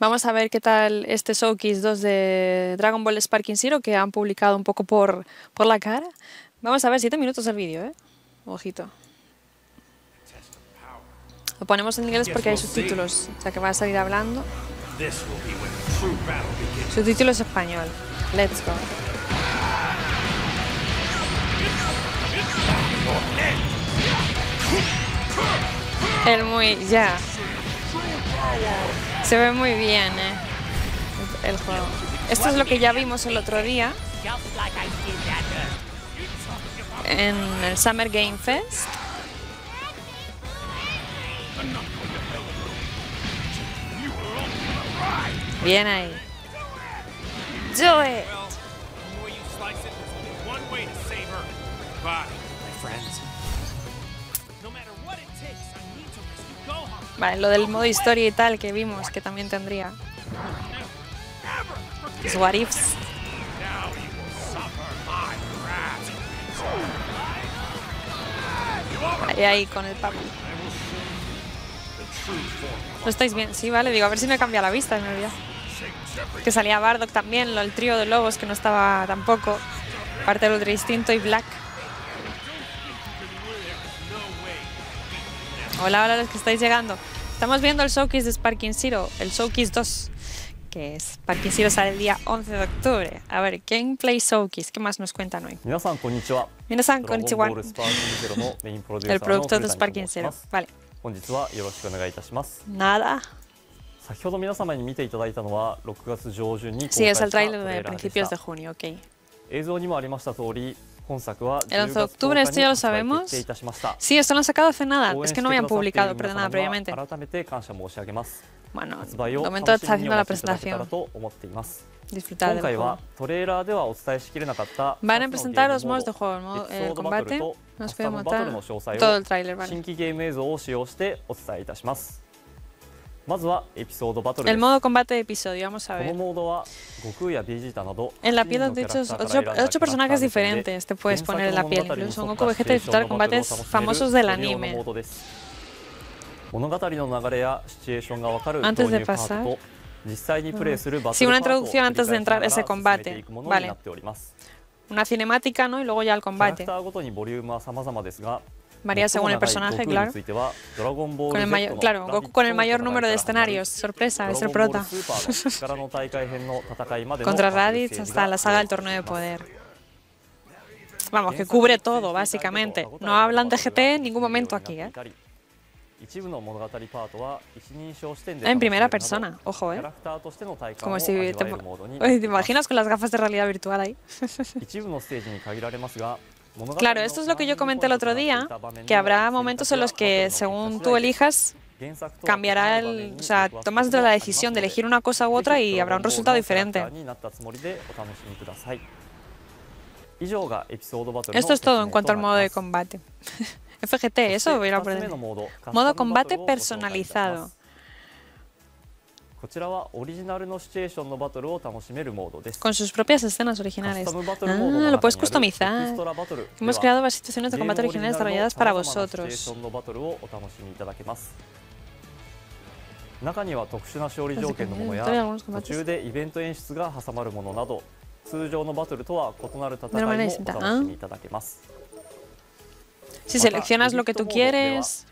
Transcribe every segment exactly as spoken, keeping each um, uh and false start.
Vamos a ver qué tal este Showcase dos de Dragon Ball Sparking Zero, que han publicado un poco por, por la cara. Vamos a ver, siete minutos el vídeo, ¿eh? Ojito. Lo ponemos en inglés porque hay subtítulos, o sea que va a salir hablando. Subtítulo es español. Let's go. El muy... ya. Yeah. Se ve muy bien, eh, el juego. Esto es lo que ya vimos el otro día en el Summer Game Fest. Bien ahí. Do it. Vale, lo del modo historia y tal que vimos, que también tendría. Los what ifs. Ahí, ahí, con el papi. ¿No estáis bien? Sí, vale, digo, a ver si me cambia la vista, me olvidé. Que salía Bardock también, el trío de lobos que no estaba tampoco. Parte del Ultra Instinto y Black. Hola, hola a los que estáis llegando. Estamos viendo el Showcase de Sparking Zero, el Showcase dos, que es Sparking Zero, sale el día once de octubre. A ver, Gameplay Showcase, ¿qué más nos cuentan hoy? Minasan, konnichiwa. Minasan, konnichiwa. El productor de Sparking Zero. Vale. Nada. Sí, es el trailer de principios de junio, ok. El once de octubre, esto ya lo sabemos. Sí, esto lo han sacado hace nada. Es que no habían publicado, perdonada, previamente. Bueno, de momento está haciendo la presentación. Disfrutar del juego. Van a presentar los modos de juego, el modo eh, combate, nos puede matar, todo el tráiler, vale. El modo combate de episodio, vamos a ver. En la piel de ocho, ocho personajes diferentes te puedes poner en la piel, incluso un Goku Vegeta, disfrutar combates famosos del anime. Antes de pasar... Mm. Sí, una introducción antes de entrar ese combate, vale. Una cinemática, ¿no? Y luego ya el combate. Varía según el personaje, claro. Con el mayor, claro, Goku con el mayor número de escenarios. Sorpresa, es el prota. Contra Raditz hasta la saga del torneo de poder. Vamos, que cubre todo, básicamente. No hablan de G T en ningún momento aquí, ¿eh? En primera persona, ojo, ¿eh? Como si te, te imaginas con las gafas de realidad virtual ahí. Claro, esto es lo que yo comenté el otro día, que habrá momentos en los que, según tú elijas, cambiará el... O sea, tomas la decisión de elegir una cosa u otra y habrá un resultado diferente. Esto es todo en cuanto al modo de combate. F G T, eso voy a aprender. Modo combate personalizado. Con sus propias escenas originales. Ah, lo puedes customizar. Hemos creado varias situaciones de combate originales desarrolladas para vosotros. Si seleccionas lo que tú quieres...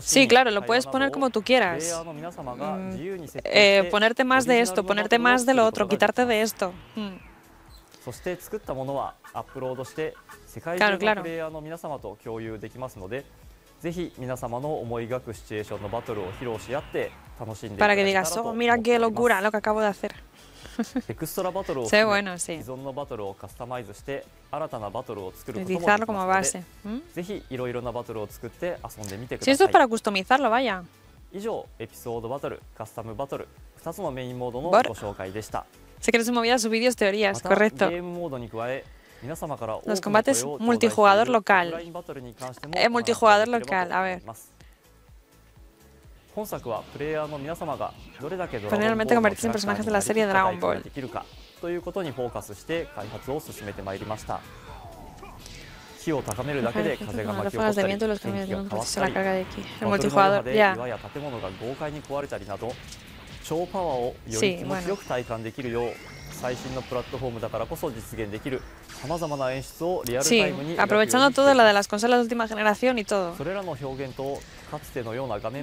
Sí, claro, lo puedes poner como tú quieras. Mm, eh, ponerte más de esto, ponerte más de lo otro, quitarte de esto. Mm. Claro, claro. Para que digas, oh, mira qué locura lo que acabo de hacer. Sí, bueno, sí. Utilizarlo como base. ¿Mm? Sí, esto es para customizarlo, vaya. Si quieres mover sus vídeos, teorías, correcto. Los combates multijugador local. Eh, multijugador local, a ver. Generalmente convertirse en personajes de la serie Dragon Ball. Las fuerzas de viento y los camiones de un proceso de la carga de aquí. El multijugador, ya. Sí, bueno. Sí, aprovechando toda la de las consolas de última generación y todo.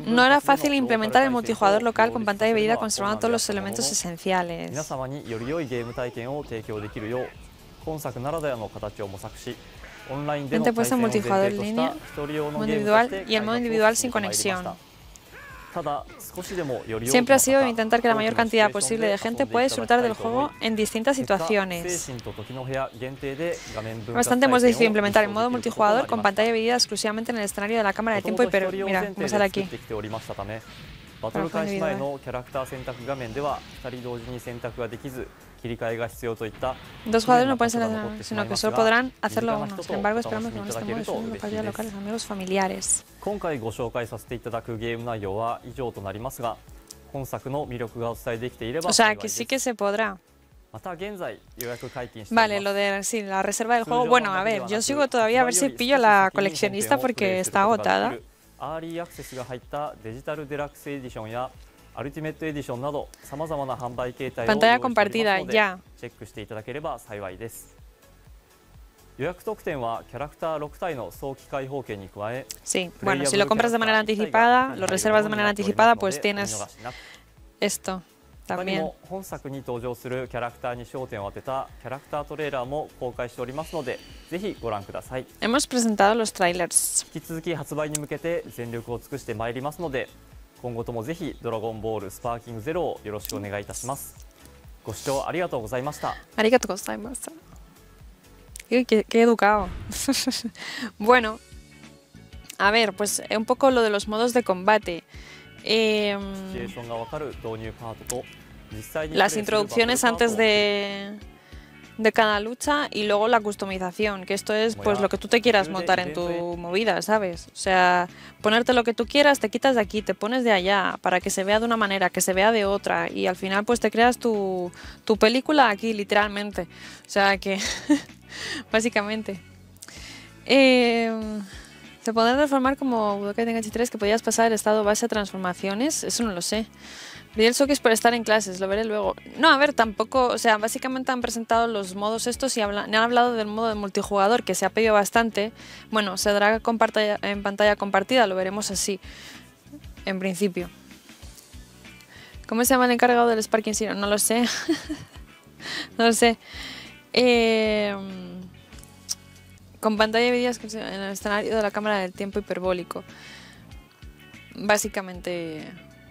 No era fácil implementar el multijugador local con pantalla dividida conservando todos los elementos esenciales. Vente puesta en multijugador en línea, modo individual y el modo individual sin conexión. Siempre ha sido intentar que la mayor cantidad posible de gente pueda disfrutar del juego en distintas situaciones. Bastante hemos decidido implementar el modo multijugador con pantalla dividida exclusivamente en el escenario de la cámara de tiempo y pero mira, como sale aquí. Dos jugadores no pueden seleccionar, sino que solo podrán hacerlo uno. Sin embargo, esperamos que no estén modificando partidas locales, amigos, familiares. O sea, que sí que se podrá. Vale, lo de sí, la reserva del juego. Bueno, a ver, yo sigo todavía a ver si pillo a la coleccionista porque está agotada. Pantalla compartida, ya. Sí, bueno, si lo compras de manera anticipada, lo reservas de manera anticipada, pues tienes esto también. Hemos presentado los trailers. Dragon Ball Sparking Zero, qué, qué educado. Bueno, a ver, pues un poco lo de los modos de combate. Eh, las introducciones antes de, de cada lucha y luego la customización, que esto es pues lo que tú te quieras montar en tu movida, ¿sabes? O sea, ponerte lo que tú quieras, te quitas de aquí, te pones de allá, para que se vea de una manera, que se vea de otra, y al final pues te creas tu, tu película aquí, literalmente. O sea que, básicamente. Eh, te podrás transformar como Budokai Tenkaichi tres, que podías pasar el estado base a transformaciones, eso no lo sé. Pedí el showcase por estar en clases, lo veré luego. No, a ver, tampoco, o sea, básicamente han presentado los modos estos y habla, han hablado del modo de multijugador, que se ha pedido bastante. Bueno, se dará con pantalla, en pantalla compartida, lo veremos así, en principio. ¿Cómo se llama el encargado del Sparking Zero? No lo sé. No lo sé. Eh, con pantalla dividida en el escenario de la cámara del tiempo hiperbólico. Básicamente...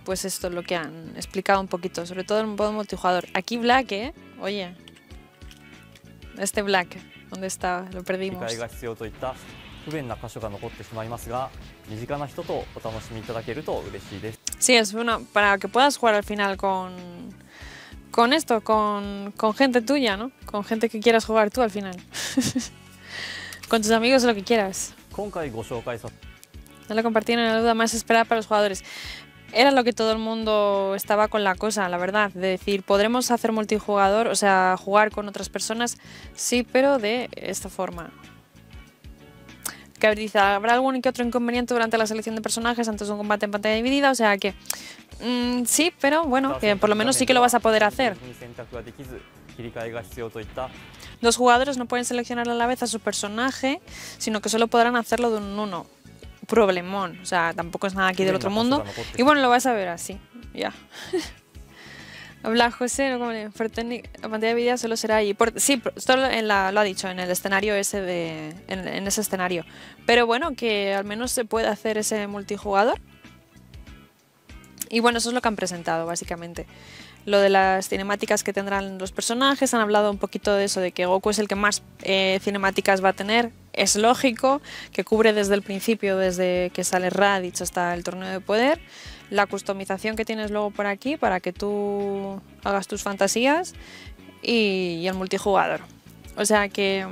pues esto es lo que han explicado un poquito, sobre todo en el modo multijugador. Aquí Black, ¿eh? Oye, este Black, ¿dónde está? Lo perdimos. Sí, es uno para que puedas jugar al final con, con esto, con, con gente tuya, ¿no? Con gente que quieras jugar tú al final. Con tus amigos lo que quieras. No lo compartí en la duda más esperada para los jugadores. Era lo que todo el mundo estaba con la cosa, la verdad, de decir, ¿podremos hacer multijugador? O sea, jugar con otras personas, sí, pero de esta forma. Que dice, ¿habrá algún que otro inconveniente durante la selección de personajes antes de un combate en pantalla dividida? O sea que, mmm, sí, pero bueno, que por lo menos sí que lo vas a poder hacer. Los jugadores no pueden seleccionar a la vez a su personaje, sino que solo podrán hacerlo de un uno. Problemón, o sea, tampoco es nada aquí del otro mundo. Y bueno, lo vas a ver así, ya. Habla José, ¿no? La pantalla de vida solo será allí. Por, sí, esto en la, lo ha dicho, en el escenario ese de, en, en ese escenario. Pero bueno, que al menos se puede hacer ese multijugador. Y bueno, eso es lo que han presentado, básicamente. Lo de las cinemáticas que tendrán los personajes, han hablado un poquito de eso, de que Goku es el que más eh, cinemáticas va a tener. Es lógico, que cubre desde el principio, desde que sale Raditz hasta el torneo de poder. La customización que tienes luego por aquí para que tú hagas tus fantasías y, y el multijugador. O sea que...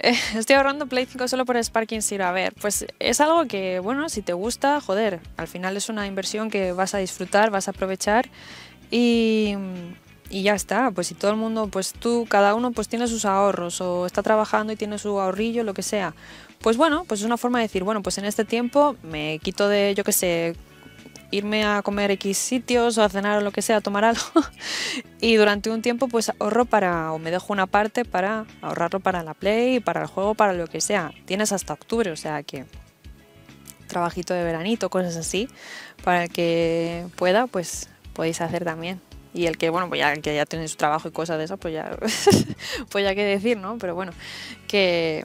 Eh, estoy ahorrando Play cinco solo por Sparking Zero. A ver, pues es algo que, bueno, si te gusta, joder, al final es una inversión que vas a disfrutar, vas a aprovechar y... y ya está, pues si todo el mundo, pues tú, cada uno pues tiene sus ahorros o está trabajando y tiene su ahorrillo, lo que sea, pues bueno, pues es una forma de decir, bueno, pues en este tiempo me quito de, yo qué sé, irme a comer X sitios o a cenar o lo que sea, a tomar algo y durante un tiempo pues ahorro para, o me dejo una parte para ahorrarlo para la Play, para el juego, para lo que sea. Tienes hasta octubre, o sea que trabajito de veranito, cosas así, para el que pueda, pues podéis hacer también. Y el que, bueno, pues ya, que ya tiene su trabajo y cosas de esas, pues ya, pues ya qué decir, ¿no? Pero bueno, que,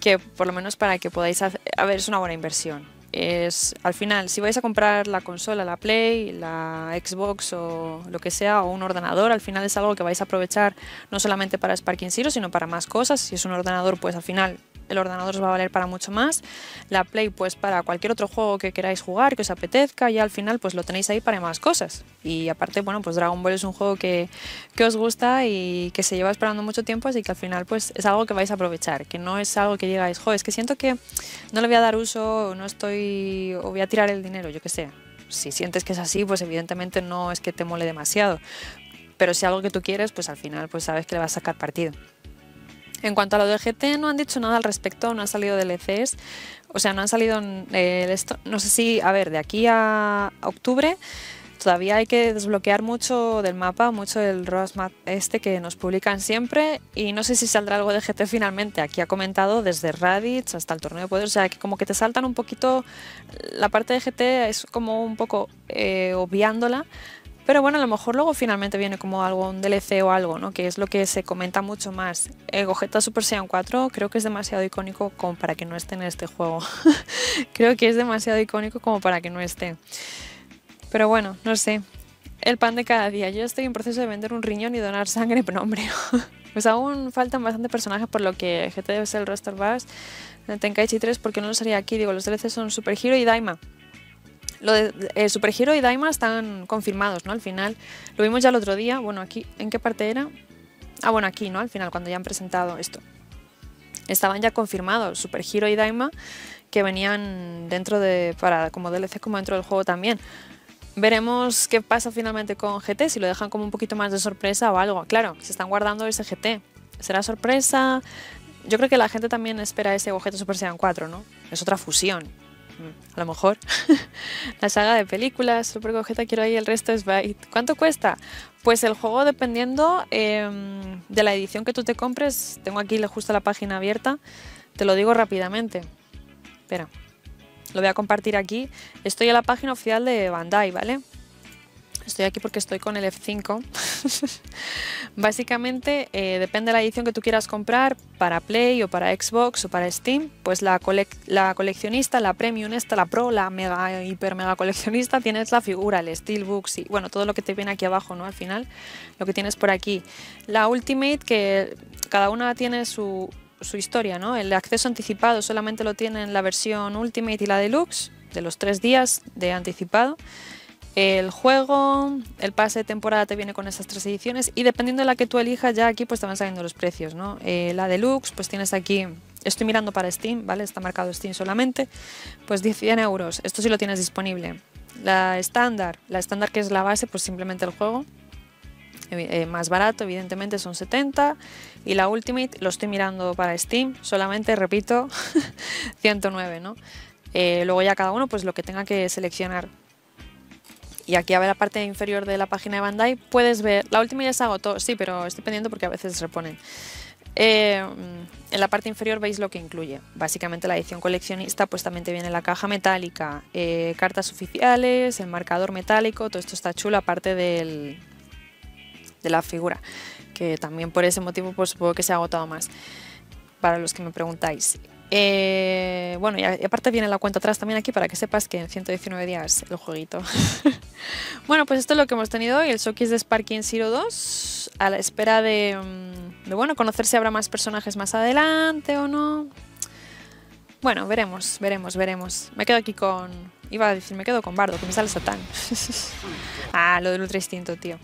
que por lo menos para que podáis hacer, a ver, es una buena inversión. Es, al final, si vais a comprar la consola, la Play, la Xbox o lo que sea, o un ordenador, al final es algo que vais a aprovechar no solamente para Sparking Zero, sino para más cosas. Si es un ordenador, pues al final el ordenador os va a valer para mucho más. La Play, pues para cualquier otro juego que queráis jugar, que os apetezca, y al final pues lo tenéis ahí para más cosas. Y aparte, bueno, pues Dragon Ball es un juego que, que os gusta y que se lleva esperando mucho tiempo, así que al final pues es algo que vais a aprovechar, que no es algo que digáis, jo, es que siento que no le voy a dar uso, no estoy o voy a tirar el dinero, yo que sé. Si sientes que es así, pues evidentemente no es que te mole demasiado, pero si algo que tú quieres, pues al final pues sabes que le vas a sacar partido. En cuanto a lo del G T, no han dicho nada al respecto, no han salido D L Cs, o sea, no han salido, eh, no sé si, a ver, de aquí a octubre todavía hay que desbloquear mucho del mapa, mucho del roadmap este que nos publican siempre, y no sé si saldrá algo de G T finalmente. Aquí ha comentado desde Raditz hasta el torneo de poder, o sea que como que te saltan un poquito la parte de G T, es como un poco eh, obviándola, pero bueno, a lo mejor luego finalmente viene como algo, un D L C o algo, ¿no? Que es lo que se comenta mucho más. El Gogeta Super Saiyan cuatro creo que es demasiado icónico como para que no esté en este juego. Creo que es demasiado icónico como para que no esté. Pero bueno, no sé, el pan de cada día. Yo estoy en proceso de vender un riñón y donar sangre, pero hombre, pues aún faltan bastantes personajes, por lo que G T debe ser el roster base de Tenkaichi tres, porque no lo sería aquí. Digo, los D L C son Super Hero y Daima. Lo de eh, Super Hero y Daima están confirmados, ¿no? Al final, lo vimos ya el otro día, bueno, aquí, ¿en qué parte era? Ah, bueno, aquí, ¿no? Al final, cuando ya han presentado esto. Estaban ya confirmados Super Hero y Daima, que venían dentro de, para, como D L C, como dentro del juego también. Veremos qué pasa finalmente con G T, si lo dejan como un poquito más de sorpresa o algo. Claro, se están guardando ese G T. ¿Será sorpresa? Yo creo que la gente también espera ese Gogeta Super Saiyan cuatro, ¿no? Es otra fusión. A lo mejor. La saga de películas, Super Gogeta, quiero ahí, el resto es Byte. ¿Cuánto cuesta? Pues el juego, dependiendo eh, de la edición que tú te compres, tengo aquí justo la página abierta, te lo digo rápidamente. Espera. Lo voy a compartir aquí. Estoy en la página oficial de Bandai, ¿vale? Estoy aquí porque estoy con el F cinco. Básicamente, eh, depende de la edición que tú quieras comprar, para Play o para Xbox o para Steam, pues la, cole la coleccionista, la Premium esta, la Pro, la mega, hiper mega coleccionista, tienes la figura, el Steelbook, y bueno, todo lo que te viene aquí abajo, ¿no? Al final, lo que tienes por aquí. La Ultimate, que cada una tiene su... su historia, ¿no? El acceso anticipado solamente lo tienen la versión Ultimate y la Deluxe, de los tres días de anticipado. El juego, el pase de temporada te viene con esas tres ediciones, y dependiendo de la que tú elijas, ya aquí pues te van saliendo los precios, ¿no? Eh, la Deluxe, pues tienes aquí, estoy mirando para Steam, ¿vale? Está marcado Steam solamente, pues cien euros, esto sí lo tienes disponible. La estándar, la estándar que es la base, pues simplemente el juego. Eh, más barato, evidentemente, son setenta, y la Ultimate, lo estoy mirando para Steam, solamente, repito, ciento nueve, ¿no? Eh, luego ya cada uno, pues lo que tenga que seleccionar. Y aquí, a ver, la parte inferior de la página de Bandai, puedes ver, la última ya se agotó, sí, pero estoy pendiente porque a veces se reponen. Eh, en la parte inferior veis lo que incluye. Básicamente la edición coleccionista, pues también te viene la caja metálica, eh, cartas oficiales, el marcador metálico, todo esto está chulo, aparte del... de la figura, que también por ese motivo pues supongo que se ha agotado más, para los que me preguntáis. Eh, bueno, y, a, y aparte viene la cuenta atrás también aquí, para que sepas que en ciento diecinueve días el jueguito. Bueno, pues esto es lo que hemos tenido hoy, el showcase de Sparking Zero dos, a la espera de, de bueno, conocer si habrá más personajes más adelante o no. Bueno, veremos, veremos, veremos. Me quedo aquí con... iba a decir, me quedo con Bardock, que me sale Satán. Ah, lo del Ultra Instinto, tío.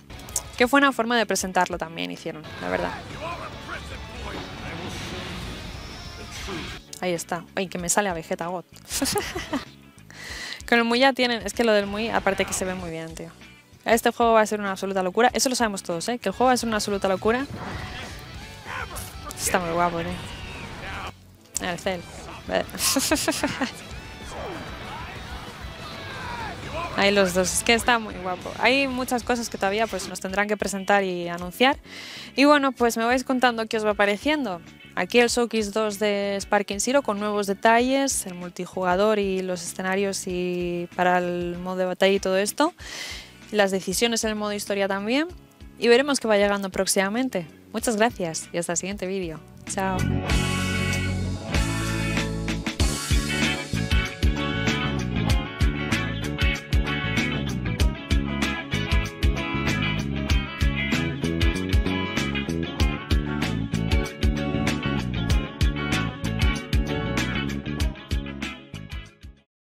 Que fue una forma de presentarlo también, hicieron, la verdad. Ahí está. Ay, que me sale a Vegeta God. Con el Muy ya tienen... es que lo del Muy, aparte que se ve muy bien, tío. Este juego va a ser una absoluta locura. Eso lo sabemos todos, ¿eh? Que el juego va a ser una absoluta locura. Está muy guapo, ¿eh? El Cell. Ahí los dos, es que está muy guapo. Hay muchas cosas que todavía pues, nos tendrán que presentar y anunciar. Y bueno, pues me vais contando qué os va pareciendo. Aquí el Showcase dos de Sparking Zero con nuevos detalles, el multijugador y los escenarios y para el modo de batalla y todo esto. Las decisiones en el modo historia también. Y veremos qué va llegando próximamente. Muchas gracias y hasta el siguiente vídeo. Chao.